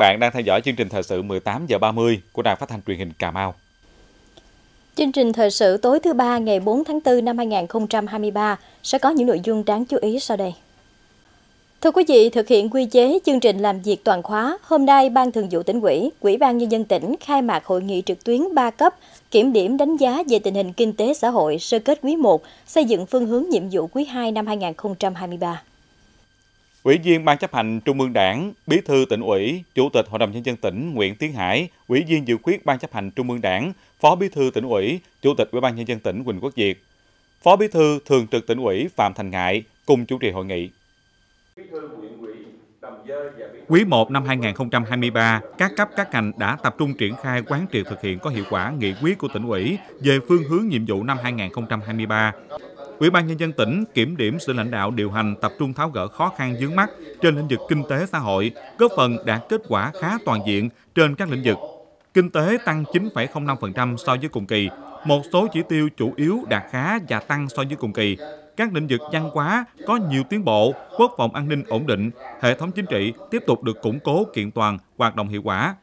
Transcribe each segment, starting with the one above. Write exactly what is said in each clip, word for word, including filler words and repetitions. bạn đang theo dõi chương trình thời sự mười tám giờ ba mươi của Đài Phát thanh Truyền hình Cà Mau. Chương trình thời sự tối thứ ba ngày bốn tháng tư năm hai nghìn không trăm hai mươi ba sẽ có những nội dung đáng chú ý sau đây. Thưa quý vị, thực hiện quy chế chương trình làm việc toàn khóa, hôm nay Ban Thường vụ Tỉnh ủy, Ủy ban Nhân dân tỉnh khai mạc hội nghị trực tuyến ba cấp, kiểm điểm đánh giá về tình hình kinh tế xã hội, sơ kết quý một, xây dựng phương hướng nhiệm vụ quý hai năm hai nghìn không trăm hai mươi ba. Ủy viên Ban Chấp hành Trung ương Đảng, Bí thư Tỉnh ủy, Chủ tịch Hội đồng Nhân dân tỉnh Nguyễn Tiến Hải, Ủy viên dự khuyết Ban Chấp hành Trung ương Đảng, Phó Bí thư Tỉnh ủy, Chủ tịch Ủy ban Nhân dân tỉnh Quỳnh Quốc Việt, Phó Bí thư Thường trực Tỉnh ủy Phạm Thành Ngại cùng chủ trì hội nghị. Quý một năm hai nghìn không trăm hai mươi ba, các cấp các ngành đã tập trung triển khai quán triệt thực hiện có hiệu quả nghị quyết của Tỉnh ủy về phương hướng nhiệm vụ năm hai nghìn không trăm hai mươi ba. Ủy ban Nhân dân tỉnh kiểm điểm sự lãnh đạo điều hành tập trung tháo gỡ khó khăn vướng mắc trên lĩnh vực kinh tế xã hội, góp phần đạt kết quả khá toàn diện trên các lĩnh vực. Kinh tế tăng chín phẩy không năm phần trăm so với cùng kỳ, một số chỉ tiêu chủ yếu đạt khá và tăng so với cùng kỳ. Các lĩnh vực văn hóa có nhiều tiến bộ, quốc phòng an ninh ổn định, hệ thống chính trị tiếp tục được củng cố kiện toàn, hoạt động hiệu quả.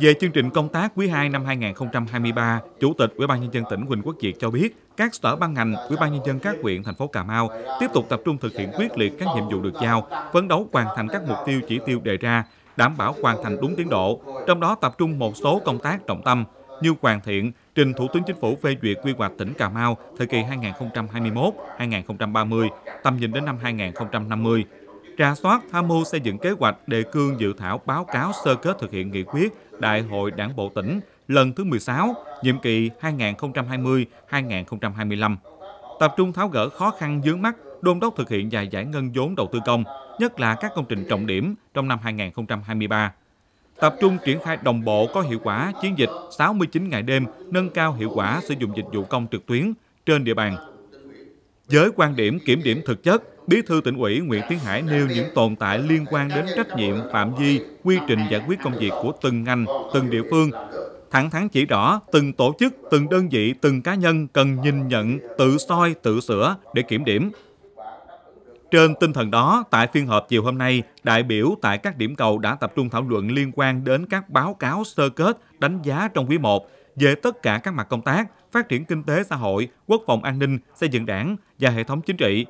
Về chương trình công tác quý hai năm hai nghìn không trăm hai mươi ba, Chủ tịch Ủy ban Nhân dân tỉnh Quỳnh Quốc Việt cho biết, các sở ban ngành, Ủy ban Nhân dân các huyện, thành phố Cà Mau tiếp tục tập trung thực hiện quyết liệt các nhiệm vụ được giao, phấn đấu hoàn thành các mục tiêu chỉ tiêu đề ra, đảm bảo hoàn thành đúng tiến độ, trong đó tập trung một số công tác trọng tâm như hoàn thiện trình Thủ tướng Chính phủ phê duyệt quy hoạch tỉnh Cà Mau thời kỳ hai nghìn không trăm hai mươi mốt đến hai nghìn không trăm ba mươi, tầm nhìn đến năm hai nghìn không trăm năm mươi. Rà soát, tham mưu xây dựng kế hoạch đề cương dự thảo báo cáo sơ kết thực hiện nghị quyết Đại hội Đảng bộ tỉnh lần thứ mười sáu, nhiệm kỳ hai nghìn không trăm hai mươi đến hai nghìn không trăm hai mươi lăm. Tập trung tháo gỡ khó khăn vướng mắc, đôn đốc thực hiện và giải ngân vốn đầu tư công, nhất là các công trình trọng điểm trong năm hai nghìn không trăm hai mươi ba. Tập trung triển khai đồng bộ có hiệu quả chiến dịch sáu mươi chín ngày đêm, nâng cao hiệu quả sử dụng dịch vụ công trực tuyến trên địa bàn. Với quan điểm kiểm điểm thực chất, Bí thư Tỉnh ủy Nguyễn Tiến Hải nêu những tồn tại liên quan đến trách nhiệm, phạm vi, quy trình giải quyết công việc của từng ngành, từng địa phương. Thẳng thắn chỉ rõ từng tổ chức, từng đơn vị, từng cá nhân cần nhìn nhận, tự soi, tự sửa để kiểm điểm. Trên tinh thần đó, tại phiên họp chiều hôm nay, đại biểu tại các điểm cầu đã tập trung thảo luận liên quan đến các báo cáo sơ kết, đánh giá trong quý một về tất cả các mặt công tác, phát triển kinh tế xã hội, quốc phòng an ninh, xây dựng đảng và hệ thống chính trị.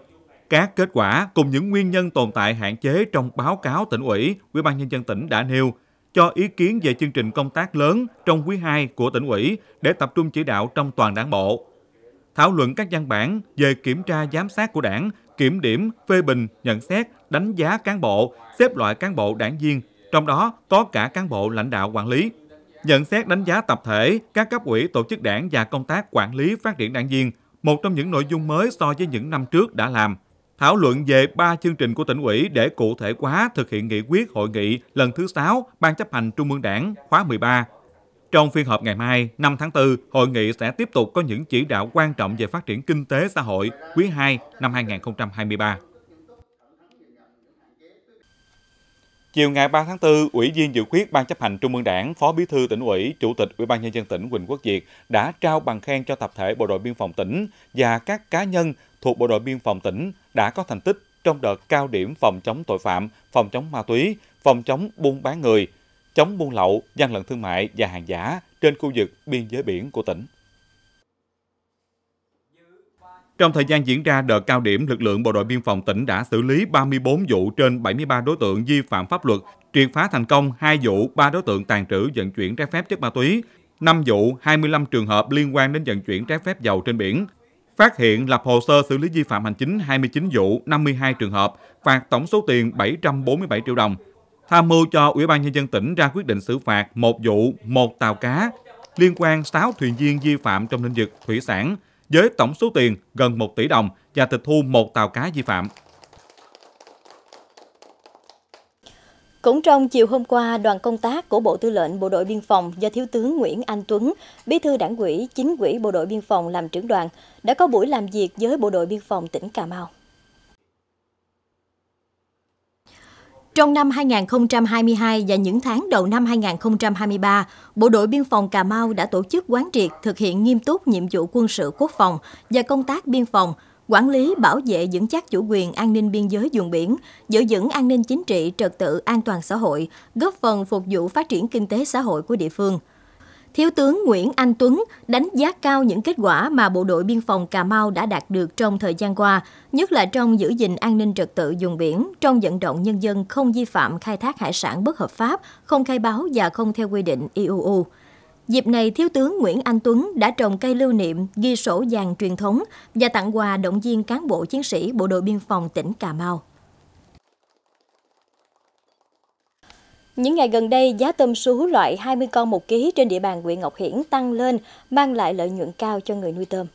Các kết quả cùng những nguyên nhân tồn tại hạn chế trong báo cáo Tỉnh ủy, Ủy ban Nhân dân tỉnh đã nêu, cho ý kiến về chương trình công tác lớn trong quý hai của Tỉnh ủy để tập trung chỉ đạo trong toàn đảng bộ. Thảo luận các văn bản về kiểm tra giám sát của đảng, kiểm điểm, phê bình, nhận xét, đánh giá cán bộ, xếp loại cán bộ đảng viên, trong đó có cả cán bộ lãnh đạo quản lý. Nhận xét đánh giá tập thể, các cấp ủy tổ chức đảng và công tác quản lý phát triển đảng viên, một trong những nội dung mới so với những năm trước đã làm. Thảo luận về ba chương trình của Tỉnh ủy để cụ thể hóa thực hiện nghị quyết hội nghị lần thứ sáu Ban Chấp hành Trung ương Đảng khóa mười ba. Trong phiên họp ngày mai, năm tháng tư, hội nghị sẽ tiếp tục có những chỉ đạo quan trọng về phát triển kinh tế xã hội quý hai năm hai nghìn không trăm hai mươi ba. Chiều ngày ba tháng tư, Ủy viên dự khuyết Ban Chấp hành Trung ương Đảng, Phó Bí thư Tỉnh ủy, Chủ tịch Ủy ban Nhân dân tỉnh Quỳnh Quốc Việt đã trao bằng khen cho tập thể Bộ đội Biên phòng tỉnh và các cá nhân thuộc Bộ đội Biên phòng tỉnh đã có thành tích trong đợt cao điểm phòng chống tội phạm, phòng chống ma túy, phòng chống buôn bán người, chống buôn lậu, gian lận thương mại và hàng giả trên khu vực biên giới biển của tỉnh. Trong thời gian diễn ra đợt cao điểm, lực lượng Bộ đội Biên phòng tỉnh đã xử lý ba mươi bốn vụ trên bảy mươi ba đối tượng vi phạm pháp luật, triệt phá thành công hai vụ, ba đối tượng tàn trữ vận chuyển trái phép chất ma túy, năm vụ, hai mươi lăm trường hợp liên quan đến vận chuyển trái phép dầu trên biển. Phát hiện lập hồ sơ xử lý vi phạm hành chính hai mươi chín vụ, năm mươi hai trường hợp, phạt tổng số tiền bảy trăm bốn mươi bảy triệu đồng. Tham mưu cho Ủy ban Nhân dân tỉnh ra quyết định xử phạt một vụ, một tàu cá, liên quan sáu thuyền viên vi phạm trong lĩnh vực thủy sản, với tổng số tiền gần một tỷ đồng và tịch thu một tàu cá vi phạm. Cũng trong chiều hôm qua, đoàn công tác của Bộ Tư lệnh Bộ đội Biên phòng do Thiếu tướng Nguyễn Anh Tuấn, Bí thư Đảng ủy, Chính ủy Bộ đội Biên phòng làm trưởng đoàn, đã có buổi làm việc với Bộ đội Biên phòng tỉnh Cà Mau. Trong năm hai nghìn không trăm hai mươi hai và những tháng đầu năm hai nghìn không trăm hai mươi ba, Bộ đội Biên phòng Cà Mau đã tổ chức quán triệt thực hiện nghiêm túc nhiệm vụ quân sự quốc phòng và công tác biên phòng, quản lý, bảo vệ vững chắc chủ quyền an ninh biên giới vùng biển, giữ vững an ninh chính trị, trật tự, an toàn xã hội, góp phần phục vụ phát triển kinh tế xã hội của địa phương. Thiếu tướng Nguyễn Anh Tuấn đánh giá cao những kết quả mà Bộ đội Biên phòng Cà Mau đã đạt được trong thời gian qua, nhất là trong giữ gìn an ninh trật tự vùng biển, trong vận động nhân dân không vi phạm khai thác hải sản bất hợp pháp, không khai báo và không theo quy định i u u. Dịp này, Thiếu tướng Nguyễn Anh Tuấn đã trồng cây lưu niệm, ghi sổ vàng truyền thống và tặng quà động viên cán bộ chiến sĩ Bộ đội Biên phòng tỉnh Cà Mau. Những ngày gần đây, giá tôm sú loại hai mươi con một ký trên địa bàn huyện Ngọc Hiển tăng lên, mang lại lợi nhuận cao cho người nuôi tôm.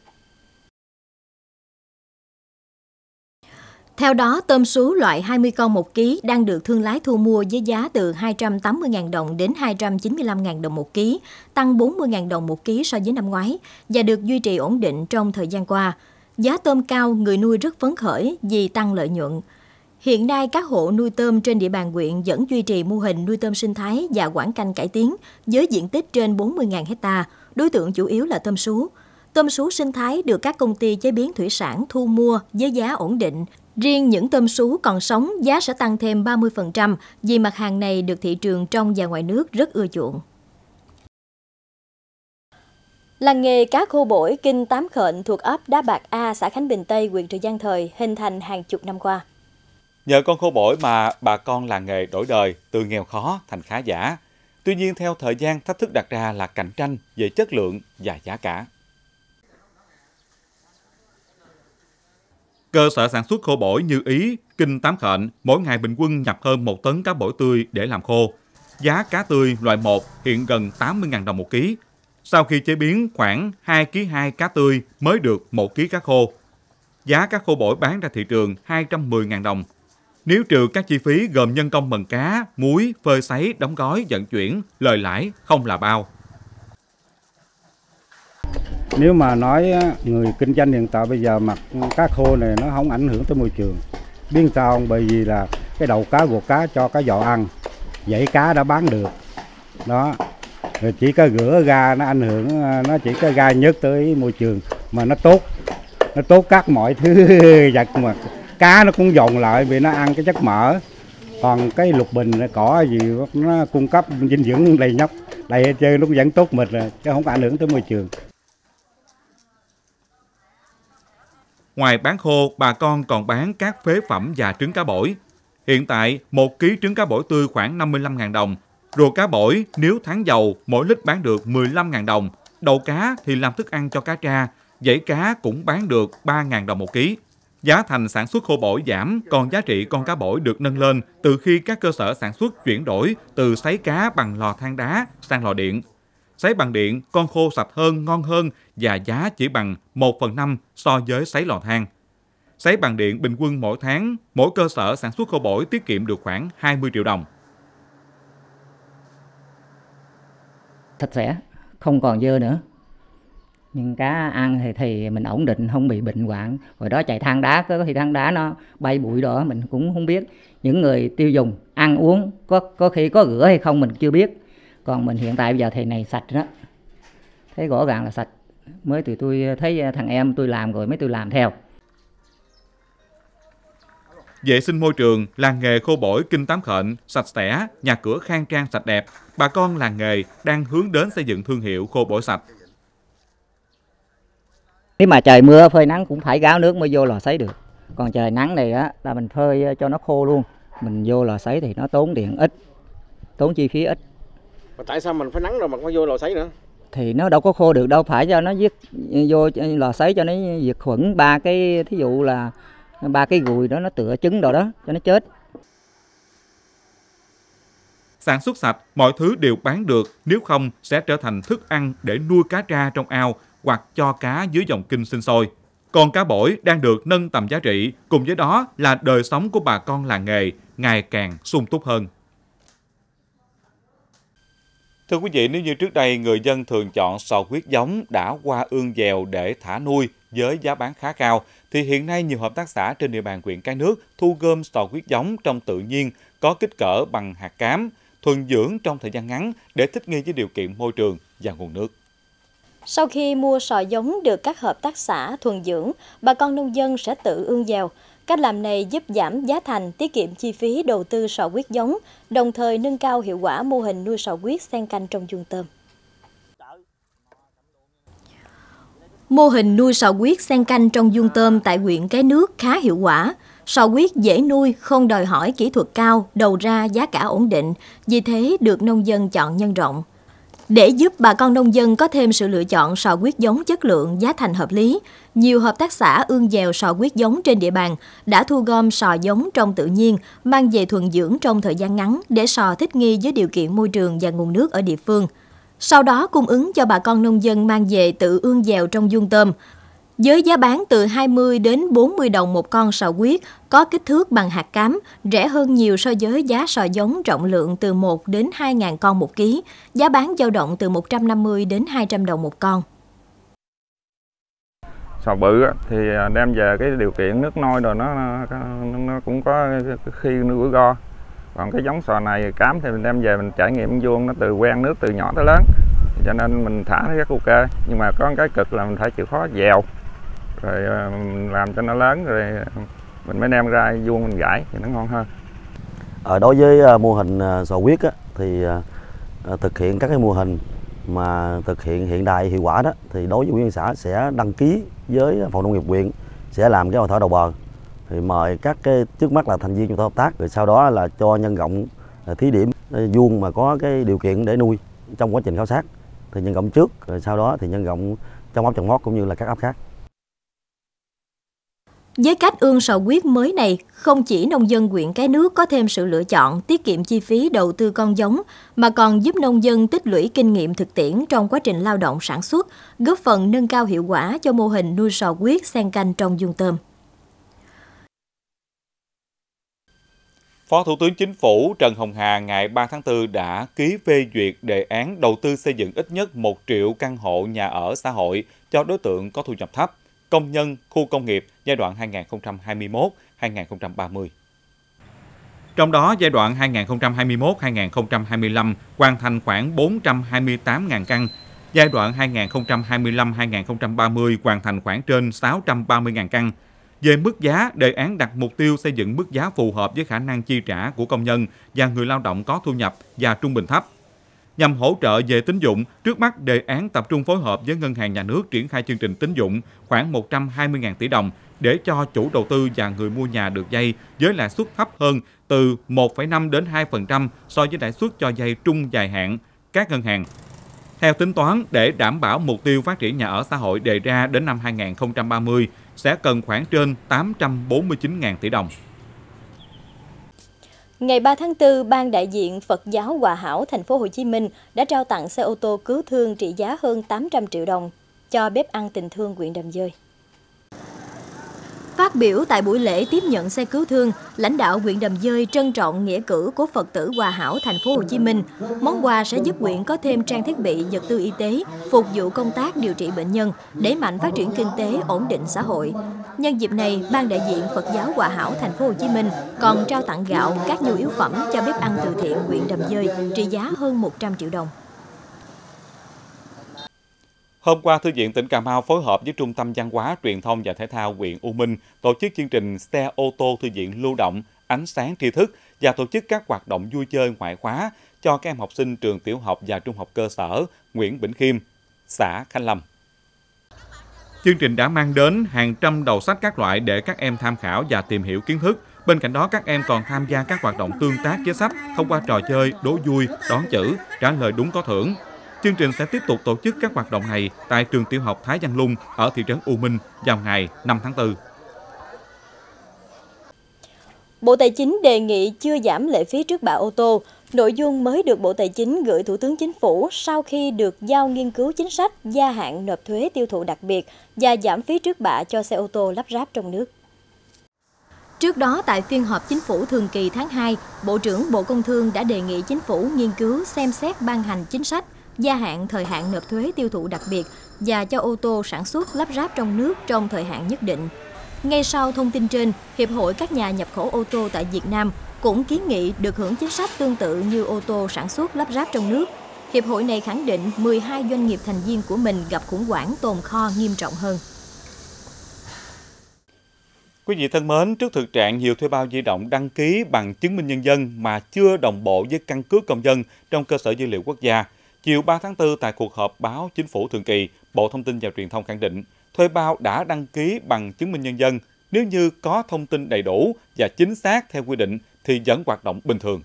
Theo đó, tôm sú loại hai mươi con một ký đang được thương lái thu mua với giá từ hai trăm tám mươi nghìn đồng đến hai trăm chín mươi lăm nghìn đồng một ký, tăng bốn mươi nghìn đồng một ký so với năm ngoái và được duy trì ổn định trong thời gian qua. Giá tôm cao, người nuôi rất phấn khởi vì tăng lợi nhuận. Hiện nay, các hộ nuôi tôm trên địa bàn huyện vẫn duy trì mô hình nuôi tôm sinh thái và quảng canh cải tiến với diện tích trên bốn mươi nghìn héc ta, đối tượng chủ yếu là tôm sú. Tôm sú sinh thái được các công ty chế biến thủy sản thu mua với giá ổn định. Riêng những tôm sú còn sống, giá sẽ tăng thêm ba mươi phần trăm vì mặt hàng này được thị trường trong và ngoài nước rất ưa chuộng. Làng nghề cá khô Bổi, kinh Tám Khện thuộc ấp Đá Bạc A, xã Khánh Bình Tây, huyện Trần Văn Thời hình thành hàng chục năm qua. Nhờ con khô bổi mà bà con làng nghề đổi đời từ nghèo khó thành khá giả. Tuy nhiên, theo thời gian, thách thức đặt ra là cạnh tranh về chất lượng và giá cả. Cơ sở sản xuất khô bổi Như Ý, kinh Tám Khện mỗi ngày bình quân nhập hơn một tấn cá bổi tươi để làm khô. Giá cá tươi loại một hiện gần tám mươi nghìn đồng một ký. Sau khi chế biến, khoảng hai ký hai cá tươi mới được một ký cá khô. Giá cá khô bổi bán ra thị trường hai trăm mười nghìn đồng. Nếu trừ các chi phí gồm nhân công mần cá, muối, phơi sấy, đóng gói, vận chuyển, lời lãi không là bao. Nếu mà nói người kinh doanh hiện tại bây giờ mặc cá khô này nó không ảnh hưởng tới môi trường. Biết sao không? Bởi vì là cái đầu cá, ruột cá cho cá giò ăn, dãy cá đã bán được. Đó, rồi chỉ có rửa ra nó ảnh hưởng, nó chỉ có ra nhất tới môi trường mà nó tốt. Nó tốt các mọi thứ vật mà cá nó cũng dồn lại vì nó ăn cái chất mỡ, còn cái lục bình cỏ gì nó cung cấp dinh dưỡng đầy nhóc đầy chơi lúc vẫn tốt mịt rồi, chứ không ảnh hưởng tới môi trường. Ngoài bán khô, bà con còn bán các phế phẩm và trứng cá bổi. Hiện tại một ký trứng cá bổi tươi khoảng năm mươi lăm nghìn đồng, rùa cá bổi nếu tháng dầu mỗi lít bán được mười lăm nghìn đồng, đầu cá thì làm thức ăn cho cá tra, dãy cá cũng bán được ba nghìn đồng một ký. Giá thành sản xuất khô bổi giảm, còn giá trị con cá bổi được nâng lên từ khi các cơ sở sản xuất chuyển đổi từ sấy cá bằng lò than đá sang lò điện. Sấy bằng điện, con khô sạch hơn, ngon hơn và giá chỉ bằng một phần năm so với sấy lò than. Sấy bằng điện bình quân mỗi tháng, mỗi cơ sở sản xuất khô bổi tiết kiệm được khoảng hai mươi triệu đồng. Thật rẻ, không còn dơ nữa. Nhưng cá ăn thì, thì mình ổn định, không bị bệnh hoạn. Hồi đó chạy than đá, có thì than đá nó bay bụi đó, mình cũng không biết. Những người tiêu dùng, ăn uống, có có khi có rửa hay không mình chưa biết. Còn mình hiện tại bây giờ thì này sạch đó. Thấy rõ ràng là sạch. Mới tụi tôi thấy thằng em tôi làm rồi mới tôi làm theo. Vệ sinh môi trường, làng nghề khô bổi kinh Tám Khện sạch sẽ, nhà cửa khang trang sạch đẹp. Bà con làng nghề đang hướng đến xây dựng thương hiệu khô bổi sạch. Nếu mà trời mưa phơi nắng cũng phải gáo nước mới vô lò sấy được. Còn trời nắng này á là mình phơi cho nó khô luôn. Mình vô lò sấy thì nó tốn điện ít, tốn chi phí ít. Mà tại sao mình phải nắng rồi mà không vô lò sấy nữa? Thì nó đâu có khô được đâu, phải cho nó giết vô lò sấy cho nó diệt khuẩn ba cái, thí dụ là ba cái ruồi đó nó tựa trứng rồi đó cho nó chết. Sản xuất sạch, mọi thứ đều bán được, nếu không sẽ trở thành thức ăn để nuôi cá tra trong ao, hoặc cho cá dưới dòng kinh sinh sôi. Còn cá bổi đang được nâng tầm giá trị, cùng với đó là đời sống của bà con làng nghề ngày càng sung túc hơn. Thưa quý vị, nếu như trước đây người dân thường chọn sò huyết giống đã qua ương dèo để thả nuôi với giá bán khá cao, thì hiện nay nhiều hợp tác xã trên địa bàn huyện Cái Nước thu gom sò huyết giống trong tự nhiên có kích cỡ bằng hạt cám, thuần dưỡng trong thời gian ngắn để thích nghi với điều kiện môi trường và nguồn nước. Sau khi mua sò giống được các hợp tác xã thuần dưỡng, bà con nông dân sẽ tự ương gieo. Cách làm này giúp giảm giá thành, tiết kiệm chi phí đầu tư sò huyết giống, đồng thời nâng cao hiệu quả mô hình nuôi sò huyết xen canh trong chuồng tôm. Mô hình nuôi sò huyết xen canh trong vuông tôm tại huyện Cái Nước khá hiệu quả. Sò huyết dễ nuôi, không đòi hỏi kỹ thuật cao, đầu ra giá cả ổn định, vì thế được nông dân chọn nhân rộng. Để giúp bà con nông dân có thêm sự lựa chọn sò huyết giống chất lượng, giá thành hợp lý, nhiều hợp tác xã ương gieo sò huyết giống trên địa bàn đã thu gom sò giống trong tự nhiên, mang về thuần dưỡng trong thời gian ngắn để sò thích nghi với điều kiện môi trường và nguồn nước ở địa phương. Sau đó cung ứng cho bà con nông dân mang về tự ương gieo trong vuông tôm. Với giá bán từ hai mươi đến bốn mươi đồng một con sò huyết có kích thước bằng hạt cám, rẻ hơn nhiều so với giá sò giống trọng lượng từ một đến hai nghìn con một ký, giá bán dao động từ một trăm năm mươi đến hai trăm đồng một con. Sò bự thì đem về cái điều kiện nước nôi rồi nó, nó cũng có khi nuôi go. Còn cái giống sò này cám thì mình đem về mình trải nghiệm vuông, nó từ quen nước từ nhỏ tới lớn, cho nên mình thả thấy rất ok. Nhưng mà có cái cực là mình phải chịu khó dèo, rồi mình làm cho nó lớn rồi mình mới đem ra vuông mình gãi thì nó ngon hơn. Ở đối với mô hình sò huyết á, thì thực hiện các cái mô hình mà thực hiện hiện đại hiệu quả đó, thì đối với huyện xã sẽ đăng ký với phòng nông nghiệp huyện, sẽ làm cái hội thảo đầu bờ, thì mời các cái trước mắt là thành viên chúng ta hợp tác, rồi sau đó là cho nhân rộng thí điểm vuông mà có cái điều kiện để nuôi trong quá trình khảo sát thì nhân rộng trước, rồi sau đó thì nhân rộng trong ấp Trần Mót cũng như là các ấp khác. Với cách ương sò huyết mới này, không chỉ nông dân huyện Cái Nước có thêm sự lựa chọn, tiết kiệm chi phí đầu tư con giống, mà còn giúp nông dân tích lũy kinh nghiệm thực tiễn trong quá trình lao động sản xuất, góp phần nâng cao hiệu quả cho mô hình nuôi sò huyết xen canh trong vuông tôm. Phó Thủ tướng Chính phủ Trần Hồng Hà ngày ba tháng tư đã ký phê duyệt đề án đầu tư xây dựng ít nhất một triệu căn hộ nhà ở xã hội cho đối tượng có thu nhập thấp, công nhân, khu công nghiệp giai đoạn hai nghìn không trăm hai mươi mốt đến hai nghìn không trăm ba mươi. Trong đó, giai đoạn hai nghìn không trăm hai mươi mốt đến hai nghìn không trăm hai mươi lăm hoàn thành khoảng bốn trăm hai mươi tám nghìn căn, giai đoạn hai nghìn không trăm hai mươi lăm đến hai nghìn không trăm ba mươi hoàn thành khoảng trên sáu trăm ba mươi nghìn căn. Về mức giá, đề án đặt mục tiêu xây dựng mức giá phù hợp với khả năng chi trả của công nhân và người lao động có thu nhập và trung bình thấp. Nhằm hỗ trợ về tín dụng, trước mắt đề án tập trung phối hợp với Ngân hàng Nhà nước triển khai chương trình tín dụng khoảng một trăm hai mươi nghìn tỷ đồng để cho chủ đầu tư và người mua nhà được vay với lãi suất thấp hơn từ một phẩy năm đến hai phần trăm so với lãi suất cho vay trung dài hạn các ngân hàng. Theo tính toán, để đảm bảo mục tiêu phát triển nhà ở xã hội đề ra đến năm hai nghìn không trăm ba mươi, sẽ cần khoảng trên tám trăm bốn mươi chín nghìn tỷ đồng. Ngày ba tháng tư, Ban đại diện Phật giáo Hòa Hảo thành phố Hồ Chí Minh đã trao tặng xe ô tô cứu thương trị giá hơn tám trăm triệu đồng cho bếp ăn tình thương huyện Đầm Dơi. Phát biểu tại buổi lễ tiếp nhận xe cứu thương, lãnh đạo huyện Đầm Dơi trân trọng nghĩa cử của Phật tử Hòa Hảo thành phố Hồ Chí Minh. Món quà sẽ giúp huyện có thêm trang thiết bị vật tư y tế, phục vụ công tác điều trị bệnh nhân, đẩy mạnh phát triển kinh tế, ổn định xã hội. Nhân dịp này, Ban đại diện Phật giáo Hòa Hảo thành phố Hồ Chí Minh còn trao tặng gạo, các nhu yếu phẩm cho bếp ăn từ thiện huyện Đầm Dơi trị giá hơn một trăm triệu đồng. Hôm qua, Thư viện tỉnh Cà Mau phối hợp với Trung tâm Văn hóa, Truyền thông và Thể thao huyện U Minh tổ chức chương trình xe ô tô thư viện lưu động, ánh sáng tri thức và tổ chức các hoạt động vui chơi ngoại khóa cho các em học sinh trường tiểu học và trung học cơ sở Nguyễn Bỉnh Khiêm, xã Khánh Lâm. Chương trình đã mang đến hàng trăm đầu sách các loại để các em tham khảo và tìm hiểu kiến thức. Bên cạnh đó, các em còn tham gia các hoạt động tương tác với sách thông qua trò chơi, đố vui, đoán chữ, trả lời đúng có thưởng. Chương trình sẽ tiếp tục tổ chức các hoạt động này tại trường tiểu học Thái Văn Lung ở thị trấn U Minh vào ngày năm tháng tư. Bộ Tài chính đề nghị chưa giảm lệ phí trước bạ ô tô. Nội dung mới được Bộ Tài chính gửi Thủ tướng Chính phủ sau khi được giao nghiên cứu chính sách gia hạn nộp thuế tiêu thụ đặc biệt và giảm phí trước bạ cho xe ô tô lắp ráp trong nước. Trước đó, tại phiên họp Chính phủ thường kỳ tháng hai, Bộ trưởng Bộ Công Thương đã đề nghị Chính phủ nghiên cứu xem xét ban hành chính sách gia hạn thời hạn nộp thuế tiêu thụ đặc biệt và cho ô tô sản xuất lắp ráp trong nước trong thời hạn nhất định. Ngay sau thông tin trên, Hiệp hội các nhà nhập khẩu ô tô tại Việt Nam cũng kiến nghị được hưởng chính sách tương tự như ô tô sản xuất lắp ráp trong nước. Hiệp hội này khẳng định mười hai doanh nghiệp thành viên của mình gặp khủng hoảng tồn kho nghiêm trọng hơn. Quý vị thân mến, trước thực trạng nhiều thuê bao di động đăng ký bằng chứng minh nhân dân mà chưa đồng bộ với căn cước công dân trong cơ sở dữ liệu quốc gia, chiều ba tháng tư tại cuộc họp báo chính phủ thường kỳ, Bộ Thông tin và Truyền thông khẳng định thuê bao đã đăng ký bằng chứng minh nhân dân nếu như có thông tin đầy đủ và chính xác theo quy định thì vẫn hoạt động bình thường.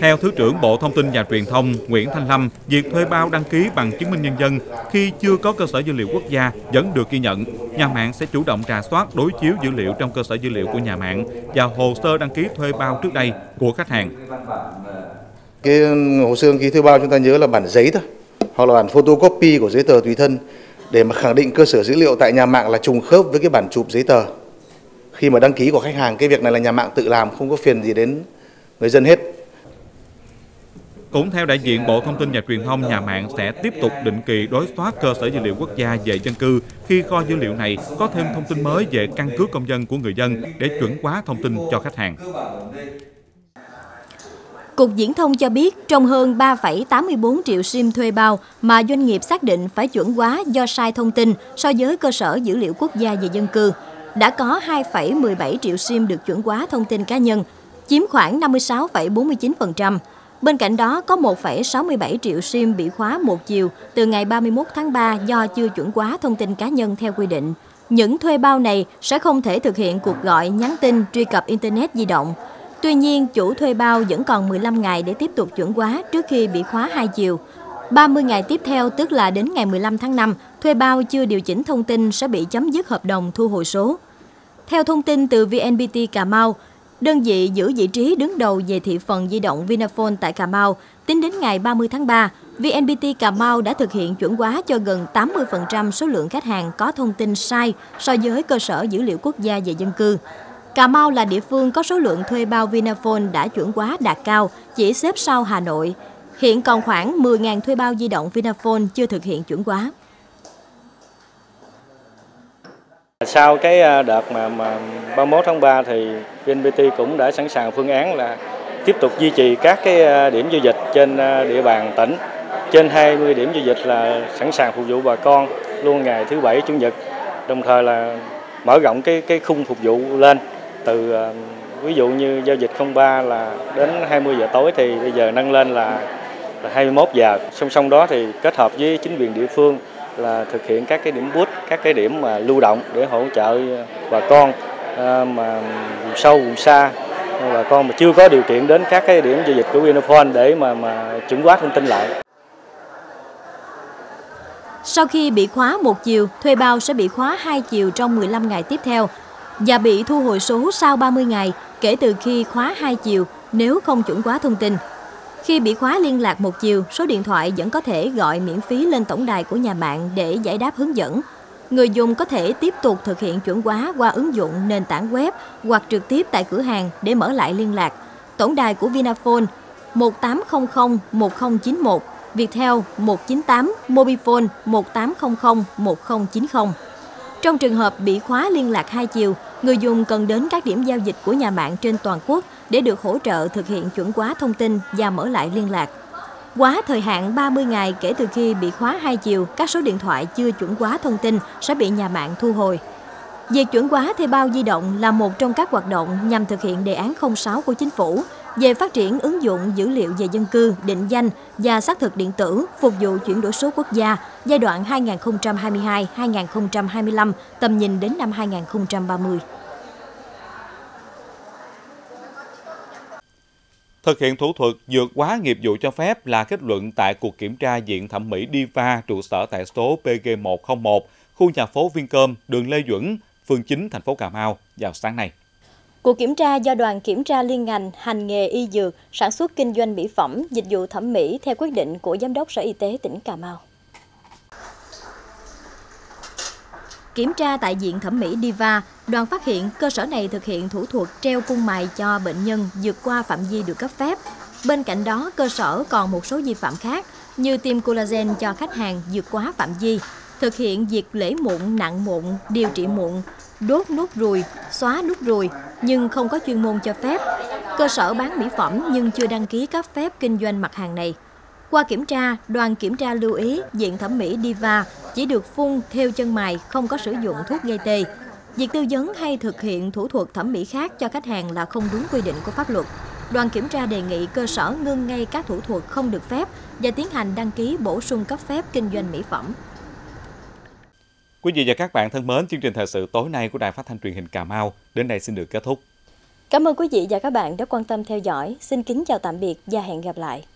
Theo Thứ trưởng Bộ Thông tin và Truyền thông Nguyễn Thanh Lâm, việc thuê bao đăng ký bằng chứng minh nhân dân khi chưa có cơ sở dữ liệu quốc gia vẫn được ghi nhận. Nhà mạng sẽ chủ động rà soát đối chiếu dữ liệu trong cơ sở dữ liệu của nhà mạng và hồ sơ đăng ký thuê bao trước đây của khách hàng. Cái hồ sơ đăng ký thuê bao chúng ta nhớ là bản giấy thôi, hoặc là bản photocopy của giấy tờ tùy thân để mà khẳng định cơ sở dữ liệu tại nhà mạng là trùng khớp với cái bản chụp giấy tờ. Khi mà đăng ký của khách hàng, cái việc này là nhà mạng tự làm, không có phiền gì đến người dân hết. Cũng theo đại diện Bộ Thông tin và Truyền thông, nhà mạng sẽ tiếp tục định kỳ đối soát cơ sở dữ liệu quốc gia về dân cư khi kho dữ liệu này có thêm thông tin mới về căn cước công dân của người dân để chuẩn hóa thông tin cho khách hàng. Cục Viễn thông cho biết, trong hơn ba phẩy tám mươi bốn triệu sim thuê bao mà doanh nghiệp xác định phải chuẩn hóa do sai thông tin so với cơ sở dữ liệu quốc gia về dân cư, đã có hai phẩy mười bảy triệu sim được chuẩn hóa thông tin cá nhân, chiếm khoảng năm mươi sáu phẩy bốn mươi chín phần trăm. Bên cạnh đó, có một phẩy sáu mươi bảy triệu sim bị khóa một chiều từ ngày ba mươi mốt tháng ba do chưa chuẩn hóa thông tin cá nhân theo quy định. Những thuê bao này sẽ không thể thực hiện cuộc gọi, nhắn tin, truy cập Internet di động. Tuy nhiên, chủ thuê bao vẫn còn mười lăm ngày để tiếp tục chuẩn hóa trước khi bị khóa hai chiều. ba mươi ngày tiếp theo, tức là đến ngày mười lăm tháng năm, thuê bao chưa điều chỉnh thông tin sẽ bị chấm dứt hợp đồng thu hồi số. Theo thông tin từ vê en pê tê Cà Mau, đơn vị giữ vị trí đứng đầu về thị phần di động Vinaphone tại Cà Mau, tính đến ngày ba mươi tháng ba, vê en pê tê Cà Mau đã thực hiện chuẩn hóa cho gần tám mươi phần trăm số lượng khách hàng có thông tin sai so với cơ sở dữ liệu quốc gia về dân cư. Cà Mau là địa phương có số lượng thuê bao Vinaphone đã chuẩn hóa đạt cao, chỉ xếp sau Hà Nội. Hiện còn khoảng mười nghìn thuê bao di động Vinaphone chưa thực hiện chuẩn hóa. Sau cái đợt mà, mà ba mươi mốt tháng ba thì vê en pê tê cũng đã sẵn sàng phương án là tiếp tục duy trì các cái điểm giao dịch trên địa bàn tỉnh. Trên hai mươi điểm giao dịch là sẵn sàng phục vụ bà con luôn ngày thứ Bảy, Chủ nhật, đồng thời là mở rộng cái cái khung phục vụ lên từ ví dụ như giao dịch không ba là đến hai mươi giờ tối thì bây giờ nâng lên là, là hai mươi mốt giờ. Song song đó thì kết hợp với chính quyền địa phương là thực hiện các cái điểm booth, các cái điểm mà lưu động để hỗ trợ bà con mà vùng sâu vùng xa, bà con mà chưa có điều kiện đến các cái điểm giao dịch của Vinaphone để mà mà chuẩn hóa thông tin lại. Sau khi bị khóa một chiều, thuê bao sẽ bị khóa hai chiều trong mười lăm ngày tiếp theo và bị thu hồi số sau ba mươi ngày kể từ khi khóa hai chiều nếu không chuẩn hóa thông tin. Khi bị khóa liên lạc một chiều, số điện thoại vẫn có thể gọi miễn phí lên tổng đài của nhà mạng để giải đáp hướng dẫn. Người dùng có thể tiếp tục thực hiện chuẩn hóa qua ứng dụng, nền tảng web hoặc trực tiếp tại cửa hàng để mở lại liên lạc. Tổng đài của Vinaphone một tám không không một không chín một, Viettel một chín tám, Mobifone một tám không không một không chín không. Trong trường hợp bị khóa liên lạc hai chiều, người dùng cần đến các điểm giao dịch của nhà mạng trên toàn quốc để được hỗ trợ thực hiện chuẩn hóa thông tin và mở lại liên lạc. Quá thời hạn ba mươi ngày kể từ khi bị khóa hai chiều, các số điện thoại chưa chuẩn hóa thông tin sẽ bị nhà mạng thu hồi. Việc chuẩn hóa thuê bao di động là một trong các hoạt động nhằm thực hiện đề án không sáu của chính phủ về phát triển ứng dụng dữ liệu về dân cư, định danh và xác thực điện tử phục vụ chuyển đổi số quốc gia giai đoạn hai nghìn không trăm hai mươi hai đến hai nghìn không trăm hai mươi lăm, tầm nhìn đến năm hai nghìn không trăm ba mươi. Thực hiện thủ thuật vượt quá nghiệp vụ cho phép là kết luận tại cuộc kiểm tra Viện Thẩm mỹ Diva trụ sở tại số PG một không một, khu nhà phố Vincom, đường Lê Duẩn, phường chín, thành phố Cà Mau vào sáng nay. Cuộc kiểm tra do Đoàn Kiểm tra Liên ngành Hành nghề Y Dược, Sản xuất Kinh doanh Mỹ phẩm, Dịch vụ Thẩm mỹ theo quyết định của Giám đốc Sở Y tế tỉnh Cà Mau. Kiểm tra tại Viện Thẩm mỹ Diva, đoàn phát hiện cơ sở này thực hiện thủ thuật treo cung mài cho bệnh nhân vượt qua phạm vi được cấp phép. Bên cạnh đó, cơ sở còn một số vi phạm khác như tiêm collagen cho khách hàng vượt quá phạm vi, thực hiện việc lễ mụn, nặng mụn, điều trị mụn, đốt nốt ruồi, xóa nốt ruồi nhưng không có chuyên môn cho phép. Cơ sở bán mỹ phẩm nhưng chưa đăng ký cấp phép kinh doanh mặt hàng này. Qua kiểm tra, đoàn kiểm tra lưu ý diện thẩm mỹ Diva chỉ được phun theo chân mày, không có sử dụng thuốc gây tê. Việc tư vấn hay thực hiện thủ thuật thẩm mỹ khác cho khách hàng là không đúng quy định của pháp luật. Đoàn kiểm tra đề nghị cơ sở ngưng ngay các thủ thuật không được phép và tiến hành đăng ký bổ sung cấp phép kinh doanh mỹ phẩm. Quý vị và các bạn thân mến, chương trình thời sự tối nay của Đài Phát thanh Truyền hình Cà Mau đến đây xin được kết thúc. Cảm ơn quý vị và các bạn đã quan tâm theo dõi. Xin kính chào tạm biệt và hẹn gặp lại.